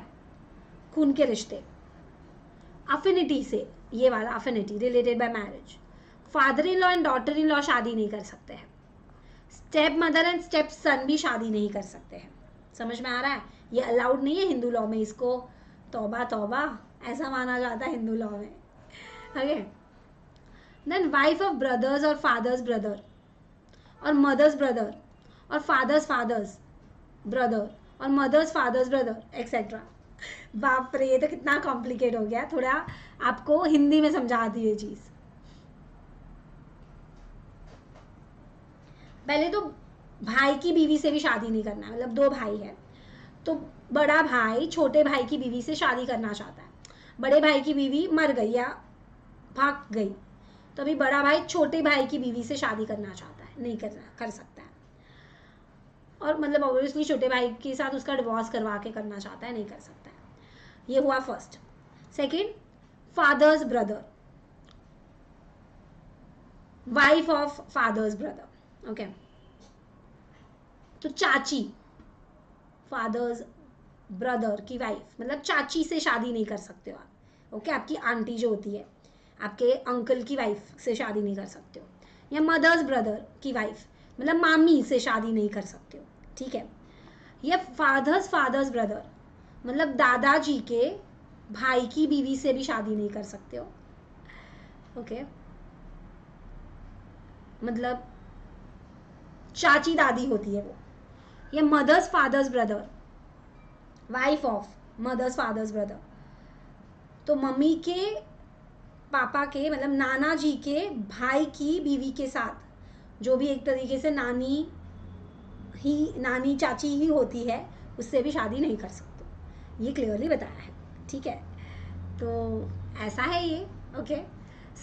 खून के रिश्ते. अफिनिटी से ये वाला affinity related by marriage, father in law and daughter in law शादी नहीं कर सकते हैं. स्टेप मदर एंड स्टेप सन भी शादी नहीं कर सकते हैं. समझ में आ रहा है, ये अलाउड नहीं है हिंदू लॉ में. इसको तौबा तौबा ऐसा माना जाता है हिंदू लॉ में. Okay then wife of brothers और फादर्स ब्रदर और मदर्स ब्रदर और फादर्स फादर्स ब्रदर और मदर्स फादर्स ब्रदर एक्सेट्रा. बाप रे, ये तो कितना कॉम्प्लिकेट हो गया. थोड़ा आपको हिंदी में समझा दी ये चीज़. पहले तो भाई की बीवी से भी शादी नहीं करना है, मतलब दो भाई है तो बड़ा भाई छोटे भाई की बीवी से शादी करना चाहता है, बड़े भाई की बीवी मर गई या भाग गई तो अभी बड़ा भाई छोटे भाई की बीवी से शादी करना चाहता है, नहीं करना कर सकता है, और मतलब ऑब्वियसली छोटे भाई के साथ उसका डिवोर्स करवा के करना चाहता है, नहीं कर सकता है। ये हुआ first. Second, father's brother, wife of father's brother, okay, तो चाची फादर्स ब्रदर की वाइफ, मतलब चाची से शादी नहीं कर सकते हो आप, ओके, आपकी आंटी जो होती है आपके अंकल की वाइफ से शादी नहीं कर सकते हो, या मदर्स ब्रदर की वाइफ मतलब मामी से शादी नहीं कर सकते हो, ठीक है। या फादर्स फादर्स ब्रदर मतलब दादाजी के भाई की बीवी से भी शादी नहीं कर सकते हो, ओके, मतलब चाची दादी होती है वो। या mother's father's brother, wife of mother's father's brother, तो मम्मी के पापा के मतलब नाना जी के भाई की बीवी के साथ, जो भी एक तरीके से नानी ही नानी चाची ही होती है, उससे भी शादी नहीं कर सकते, ये क्लियरली बताया है, ठीक है। तो ऐसा है ये, okay.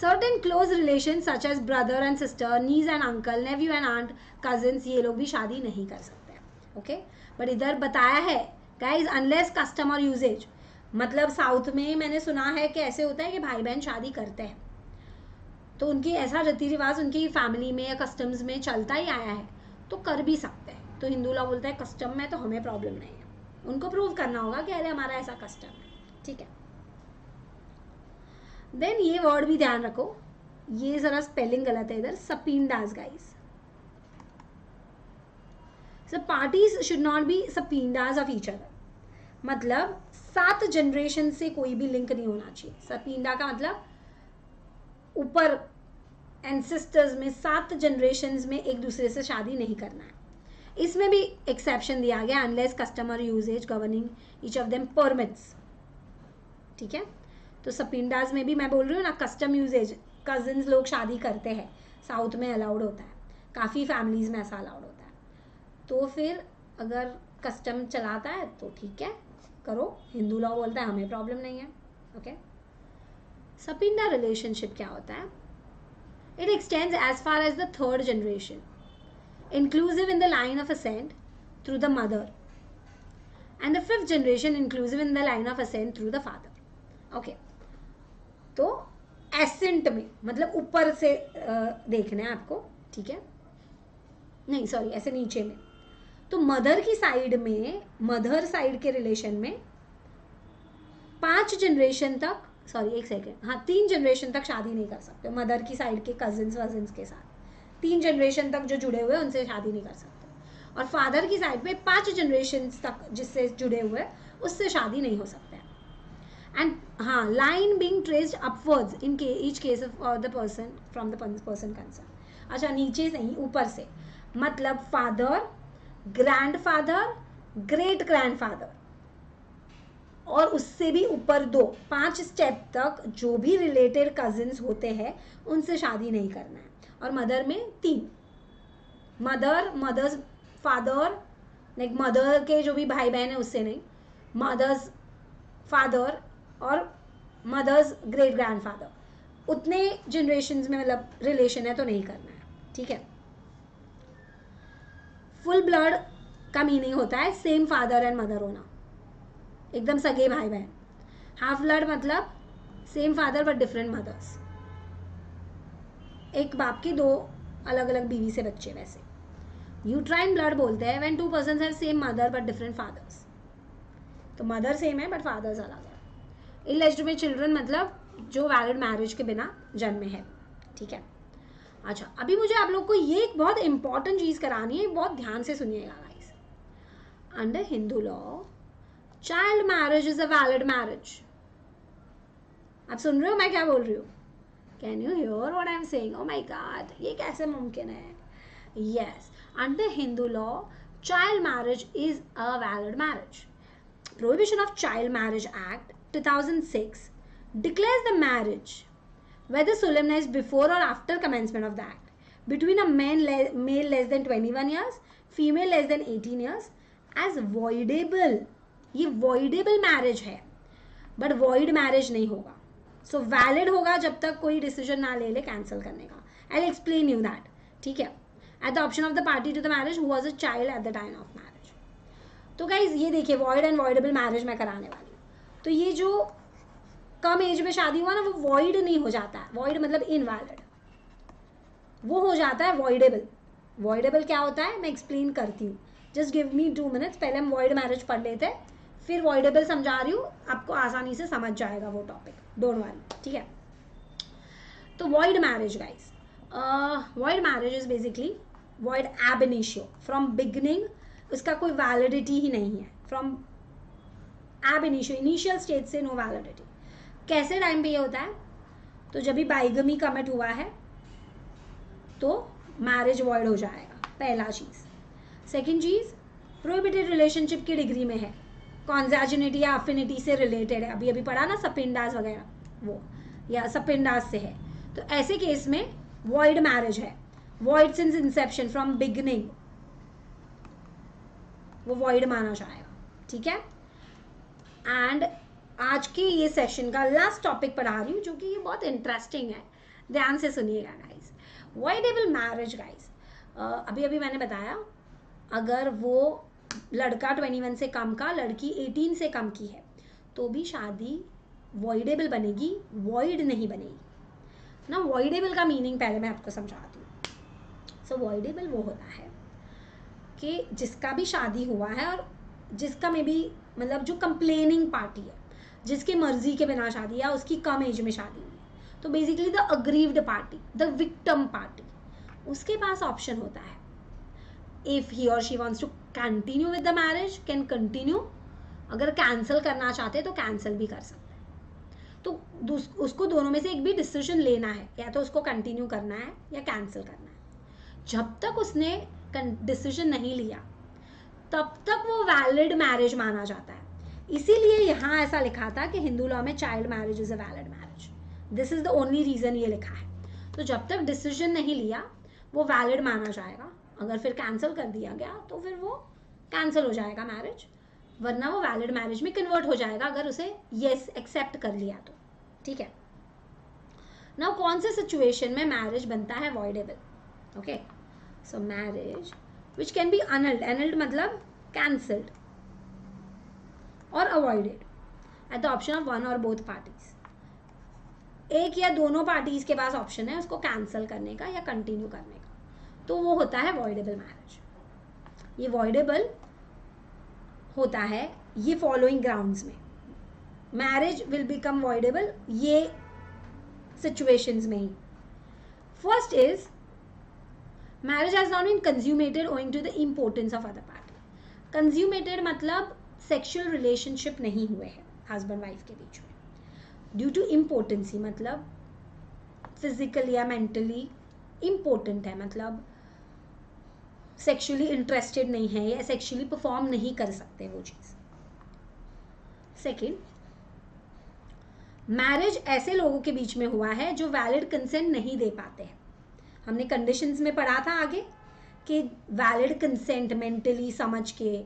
Certain close relation such as brother and sister, niece and uncle, nephew and aunt, cousins, ये लोग भी शादी नहीं कर सकते, ओके। बट इधर बताया है गाइज अनलेस कस्टमर यूजेज, मतलब साउथ में मैंने सुना है कि ऐसे होता है कि भाई बहन शादी करते हैं तो उनकी ऐसा रीति रिवाज उनकी फैमिली में या कस्टम्स में चलता ही आया है तो कर भी सकते हैं। तो हिंदू लॉ बोलता है कस्टम में तो हमें प्रॉब्लम नहीं है, उनको प्रूव करना होगा कि अरे हमारा ऐसा कस्टम है, ठीक है। देन ये वर्ड भी ध्यान रखो, ये जरा स्पेलिंग गलत है इधर, sapindas guys, so parties should not be sapindas of each other, मतलब सात जनरेशन से कोई भी लिंक नहीं होना चाहिए। सपींडा का मतलब ऊपर एंसेस्टर्स में सात जनरेशन्स में एक दूसरे से शादी नहीं करना है। इसमें भी एक्सेप्शन दिया गया, unless customer usages governing each of them permits, ठीक है। तो सपींडाज में भी मैं बोल रही हूँ ना, कस्टम यूजेज कजिन्स लोग शादी करते हैं, साउथ में अलाउड होता है, काफ़ी फैमिलीज में ऐसा अलाउड होता है, तो फिर अगर कस्टम चलाता है तो ठीक है करो, हिंदू लॉ बोलता है हमें प्रॉब्लम नहीं है, ओके। सपिंडा रिलेशनशिप क्या होता है? It extends as far as the third generation, inclusive in the line of ascent through the mother, and the fifth generation inclusive in the line of ascent through the father, okay. तो ascent में मतलब ऊपर से देखना है आपको, ठीक है, नहीं सॉरी ऐसे नीचे में, तो मदर की साइड में मदर साइड के रिलेशन में पांच जनरेशन तक सॉरी एक सेकेंड हाँ तीन जनरेशन तक शादी नहीं कर सकते, मदर की साइड के कजिन्स वजिन्स के साथ तीन जनरेशन तक जो जुड़े हुए उनसे शादी नहीं कर सकते, और फादर की साइड में पांच जनरेशन तक जिससे जुड़े हुए उससे शादी नहीं हो सकता है। एंड हाँ, line being traced upwards in each case of the person from the person concern, अच्छा नीचे नहीं ऊपर से, मतलब फादर, ग्रैंडफादर, ग्रेट ग्रैंडफादर और उससे भी ऊपर दो पांच स्टेप तक जो भी रिलेटेड कजिन्स होते हैं उनसे शादी नहीं करना है। और मदर में तीन, mother mother's father like mother के जो भी भाई बहन है उससे नहीं, मदर्स फादर और मदर्स ग्रेट ग्रैंडफादर, उतने जनरेशन्स में मतलब रिलेशन है तो नहीं करना है, ठीक है। फुल ब्लड का मीनिंग होता है सेम फादर एंड मदर होना, एकदम सगे भाई बहन। हाफ ब्लड मतलब same father but different mothers, एक बाप के दो अलग अलग बीवी से बच्चे। वैसे यूट्राइन ब्लड बोलते हैं when two persons have same mother but different fathers, तो मदर सेम है बट फादर्स अलग है। इललिटरेट में चिल्ड्रन मतलब जो वैलिड मैरिज के बिना जन्मे है, ठीक है। अच्छा, अभी मुझे आप लोग को ये एक बहुत इंपॉर्टेंट चीज़ करानी है, बहुत ध्यान से सुनिएगा guys. Under Hindu law child marriage is a valid marriage, आप सुन रहे हो मैं क्या बोल रही हूँ? Can you hear what I am saying? Oh my God, ये कैसे मुमकिन है? Yes, under Hindu law child marriage is a valid marriage. Prohibition of child marriage act two thousand six declares the marriage, whether solemnized before or after commencement of the act, between a man male less than twenty-one years, female less than eighteen years as voidable. ये voidable marriage है, but void marriage नहीं होगा. So valid होगा जब तक कोई decision ना ले ले cancel करने का. I'll explain you that. ठीक है. At the option of the party to the marriage who was a child at the time of marriage. तो guys ये देखिए void and voidable marriage मैं कराने वाली हूँ. तो ये जो कम एज में शादी हुआ ना वो void नहीं हो जाता है. void मतलब invalid. वो हो जाता है voidable. voidable क्या होता है मैं एक्सप्लेन करती हूँ. Just give me two minutes. पहले हम void marriage पढ़ लेते हैं, फिर voidable समझा रही हूँ, आपको आसानी से समझ जाएगा वो टॉपिक. Don't worry. ठीक है. तो void marriage guys, void marriage is basically void ab initio from beginning. उसका कोई वैलिडिटी ही नहीं है. From ab initio initial stage से नो वैलिडिटी. कैसे टाइम पे ये होता है? तो जब भी बाइगमी कमिट हुआ है तो मैरिज वॉइड हो जाएगा, पहला चीज़. सेकंड चीज़, प्रोहिबिटेड रिलेशनशिप की डिग्री में है, कॉन्जैजिनिटी या अफिनिटी से रिलेटेड है. अभी अभी पढ़ा ना सपिंडास वगैरह, वो या सपिंडास से है. तो ऐसे केस में वॉइड मैरिज है. Void since inception from beginning, वो वॉइड माना जाएगा. ठीक है. एंड आज के ये सेशन का लास्ट टॉपिक पढ़ा रही हूँ जो कि ये बहुत इंटरेस्टिंग है, ध्यान से सुनिएगा गाइज. वॉइडेबल मैरिज गाइज, अभी अभी मैंने बताया, अगर वो लड़का इक्कीस से कम का, लड़की अठारह से कम की है तो भी शादी वॉइडेबल बनेगी, वॉइड नहीं बनेगी ना. वॉइडेबल का मीनिंग पहले मैं आपको समझाती हूँ. सो वॉइडेबल वो होता है कि जिसका भी शादी हुआ है और जिसका मे बी मतलब जो कंप्लेनिंग पार्टी है, जिसके मर्जी के बिना शादी या उसकी कम एज में शादी हुई है, तो basically the aggrieved party, the victim party, उसके पास ऑप्शन होता है इफ़ ही और she wants to continue with the marriage can continue. अगर कैंसिल करना चाहते हैं तो कैंसिल भी कर सकते हैं. तो उसको दोनों में से एक भी डिसीजन लेना है, या तो उसको कंटिन्यू करना है या कैंसिल करना है. जब तक उसने डिसीजन नहीं लिया तब तक वो वैलिड मैरिज माना जाता है. इसीलिए यहाँ ऐसा लिखा था कि हिंदू लॉ में child marriage is a valid marriage. This is the only reason ये लिखा है. तो जब तक डिसीजन नहीं लिया वो वैलिड माना जाएगा. अगर फिर कैंसिल कर दिया गया तो फिर वो कैंसिल हो जाएगा मैरिज, वरना वो वैलिड मैरिज में कन्वर्ट हो जाएगा अगर उसे येस एक्सेप्ट कर लिया तो. ठीक है ना. कौन से सिचुएशन में मैरिज बनता है voidable? Okay. So marriage which can be annulled. Annulled मतलब कैंसल्ड और avoided at the option of one और बोथ पार्टीज. एक या दोनों पार्टीज के पास ऑप्शन है उसको कैंसिल करने का या कंटिन्यू करने का. तो वो होता है वॉइडेबल मैरिज. ये वॉइडेबल होता है ये फॉलोइंग ग्राउंड्स में. मैरिज विल बिकम वॉइडेबल ये सिचुएशंस में ही. First is marriage has not been consummated owing to the importance of other party. Consummated मतलब सेक्शुअल रिलेशनशिप नहीं हुए हैं हस्बैंड वाइफ के बीच में. ड्यू टू इम्पोर्टेंसी मतलब फिजिकल या मेंटली इम्पोर्टेंट है, मतलब सेक्शुअली इंटरेस्टेड नहीं है या सेक्शुअली परफॉर्म नहीं कर सकते वो चीज़. सेकंड, मैरिज ऐसे लोगों के बीच में हुआ है जो वैलिड कंसेंट नहीं दे पाते हैं. हमने कंडीशंस में पढ़ा था आगे कि वैलिड कंसेंट मेंटली समझ के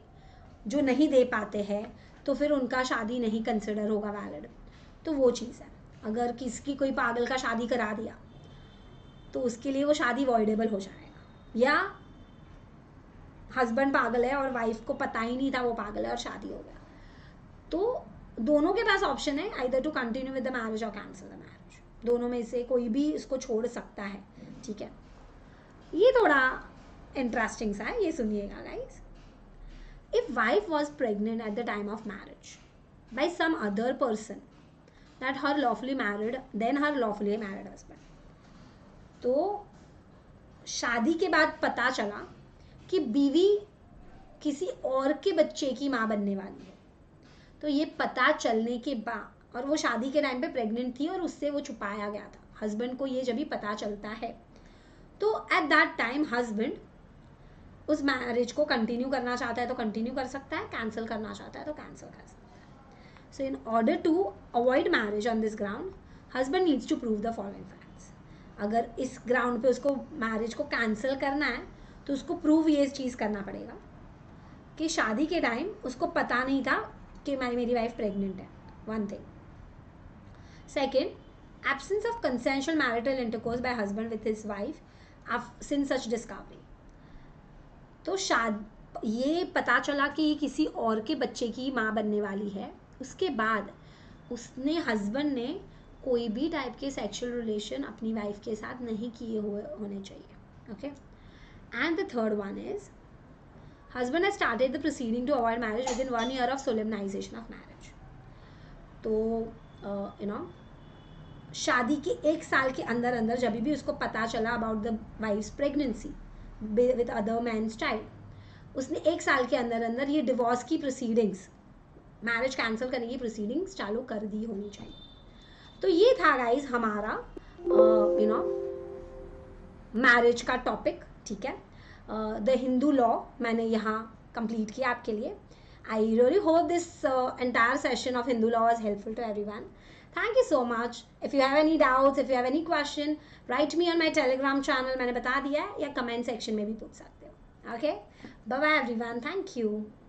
जो नहीं दे पाते हैं तो फिर उनका शादी नहीं कंसिडर होगा वैलिड. तो वो चीज़ है. अगर किसकी कोई पागल का शादी करा दिया तो उसके लिए वो शादी वॉइडेबल हो जाएगा. या हस्बैंड पागल है और वाइफ को पता ही नहीं था वो पागल है और शादी हो गया, तो दोनों के पास ऑप्शन है either to continue with the marriage और कैंसिल द मैरिज. दोनों में से कोई भी इसको छोड़ सकता है. ठीक है. ये थोड़ा इंटरेस्टिंग सा है, ये सुनिएगा guys. If wife was pregnant at the time of marriage by some other person than her lawfully married, then her lawfully married husband. तो शादी के बाद पता चला कि बीवी किसी और के बच्चे की माँ बनने वाली है, तो ये पता चलने के बाद, और वो शादी के टाइम पे प्रेग्नेंट थी और उससे वो छुपाया गया था. हस्बैंड को ये जब भी पता चलता है तो at that time husband उस मैरिज को कंटिन्यू करना चाहता है तो कंटिन्यू कर सकता है, कैंसिल करना चाहता है तो कैंसिल कर सकता है. So in order to avoid marriage on this ground husband needs to prove the following facts. अगर इस ग्राउंड पे उसको मैरिज को कैंसिल करना है तो उसको प्रूव ये चीज़ करना पड़ेगा कि शादी के टाइम उसको पता नहीं था कि मैं मेरी वाइफ प्रेग्नेंट है, one thing. Second, absence of consensual marital intercourse by husband with his wife since such discovery. तो शादी ये पता चला कि किसी और के बच्चे की माँ बनने वाली है, उसके बाद उसने हस्बैंड ने कोई भी टाइप के सेक्सुअल रिलेशन अपनी वाइफ के साथ नहीं किए हुए होने चाहिए। Okay, and the third one is husband has started the proceeding to avoid marriage within one year of solemnization of marriage. तो यू नो शादी के एक साल के अंदर अंदर जब भी उसको पता चला about the wife's pregnancy with other man's child, उसने एक साल के अंदर अंदर ये डिवोर्स की प्रोसीडिंग्स, मैरिज कैंसिल करने की प्रोसीडिंग्स चालू कर दी होनी चाहिए। तो ये था गाइज हमारा यू नो मैरिज का टॉपिक, ठीक है। द हिंदू लॉ मैंने यहाँ कंप्लीट किया आपके लिए। I really hope this entire session of Hindu law was helpful to everyone. Thank you so much. If you have any doubts, if you have any question, write me on my Telegram channel, मैंने बता दिया है, या comment section में भी पूछ सकते हो। Okay, bye bye everyone, thank you.